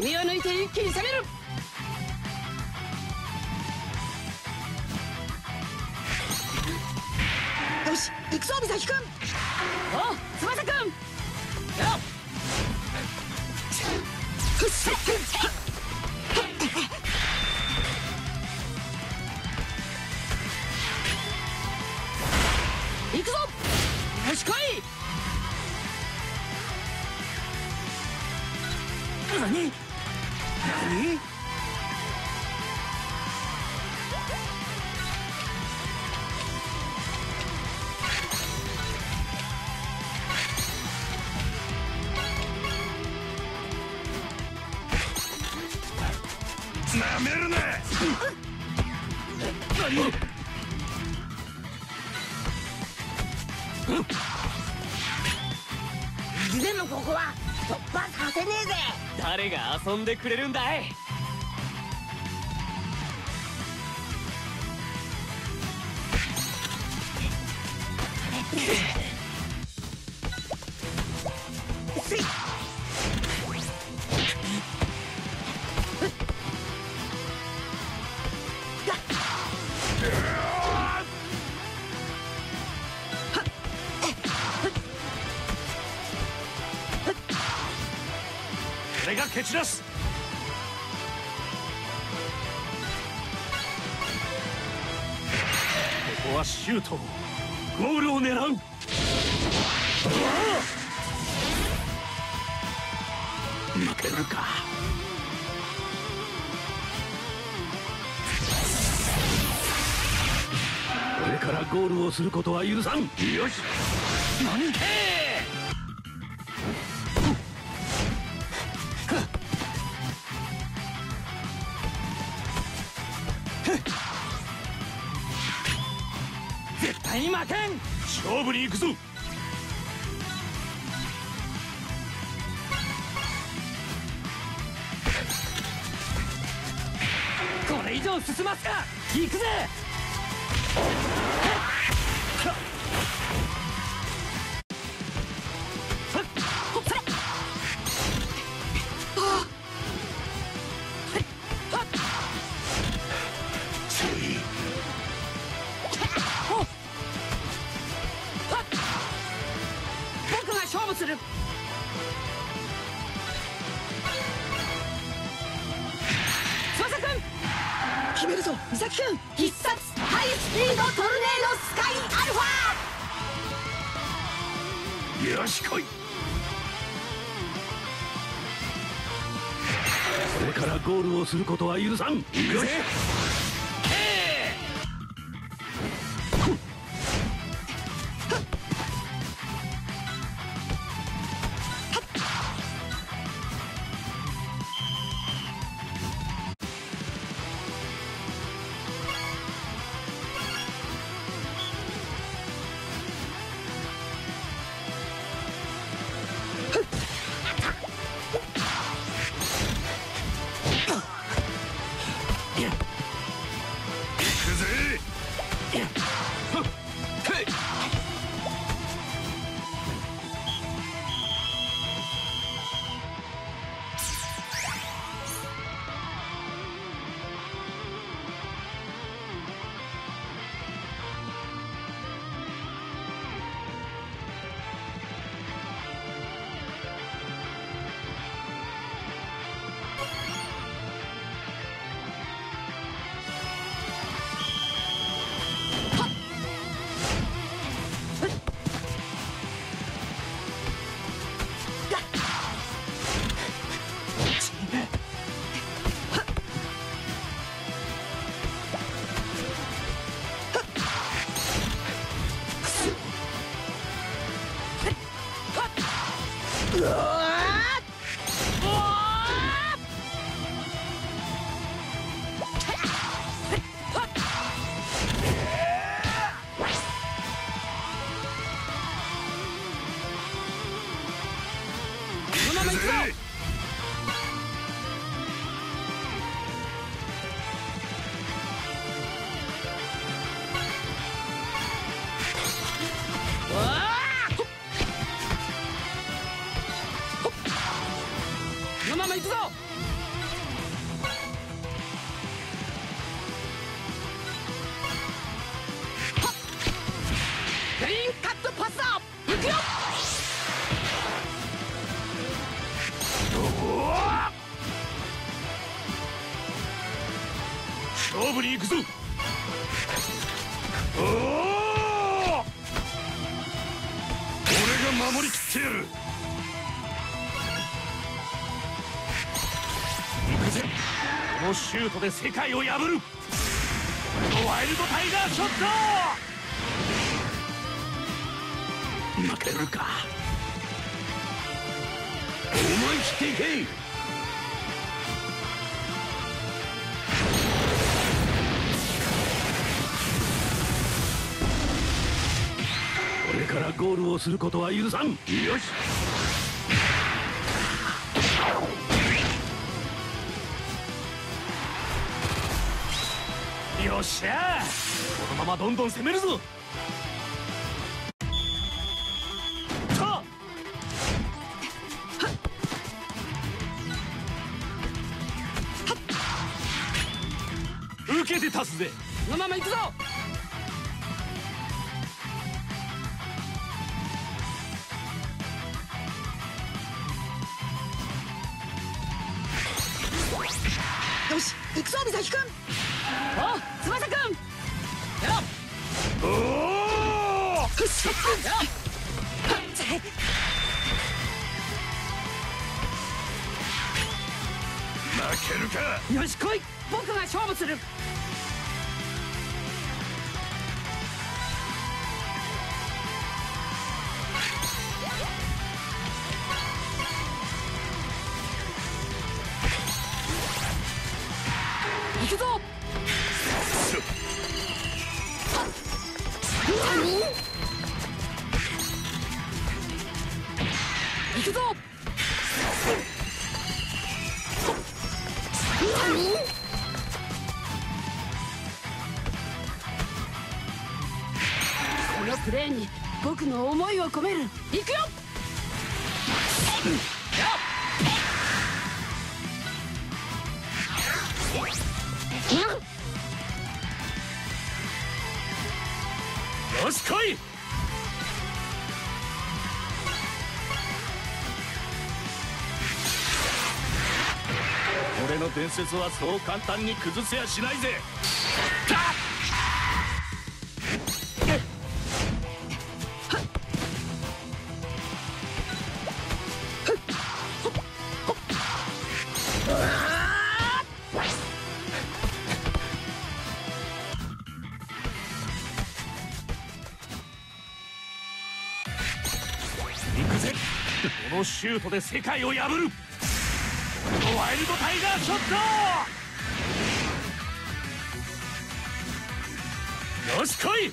君を抜いて一気に攻める。よし、行くぞ美咲君。おう、翼君。よっ。行くぞ。よし来い。何？舐めるな。でもここは突破させねえぜ。誰が遊んでくれるんだい。俺が蹴散らす。ここはシュート、ゴールを狙う。負けるか。俺からゴールをすることは許さん。よし、何で絶対に負けん。勝負に行くぞ。これ以上進ますか。行くぜ。する。翼くん、決めるぞ美咲くん。必殺ハイスピードトルネードスカイアルファ。よし来い。これからゴールをすることは許さん。よしぶり行くぞ。おお、俺が守りきってやる。行くぜ。このシュートで世界を破るワイルドタイガーショット。負けるか。思い切っていけ。これからゴールをすることは許さん。よし、よっしゃー。このままどんどん攻めるぞ。さあ受けて立つぜ。このまま行くぞ。よし、行くぞみさきくん。お、つばさくん。やろ。おお。ふっしゃくん。やろ。負けるか。よし、来い。僕が勝負する。行くぞ。行くぞ。このプレーに僕の思いを込める。行くよ。よし、来い。俺の伝説はそう簡単に崩せやしないぜ。このシュートで世界を破るワイルドタイガーショット。よし、来い。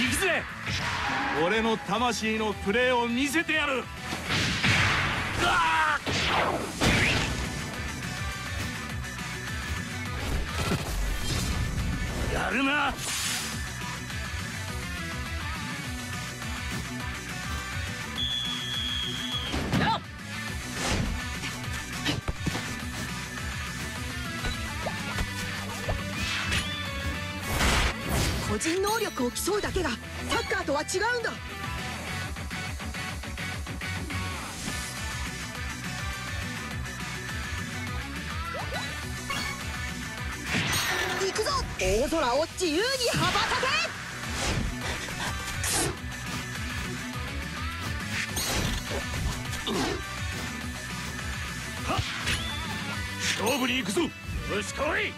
行くぜ。俺の魂のプレーを見せてやる。やるな。個人能力を競うだけがサッカーとは違うんだ。大空を自由に羽ばたけ。勝負に行くぞ。よし、来い。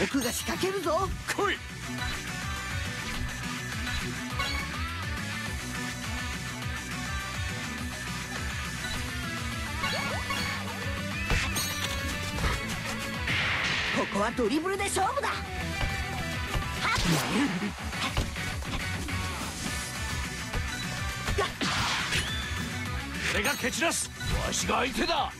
僕が仕掛けるぞ。来い。こはドリブルで勝負だ。俺が蹴散らす。わしが相手だ。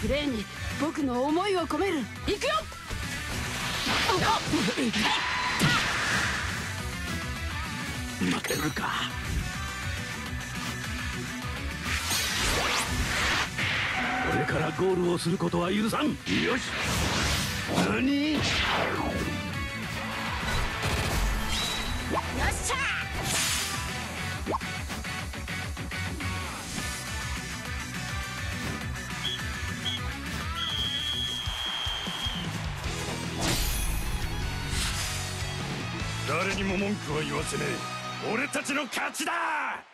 プレーに僕の思いを込める。いくよ。負けるか。俺からゴールをすることは許さん。よし。何？よっしゃ。誰にも文句は言わせねえ。俺たちの勝ちだ！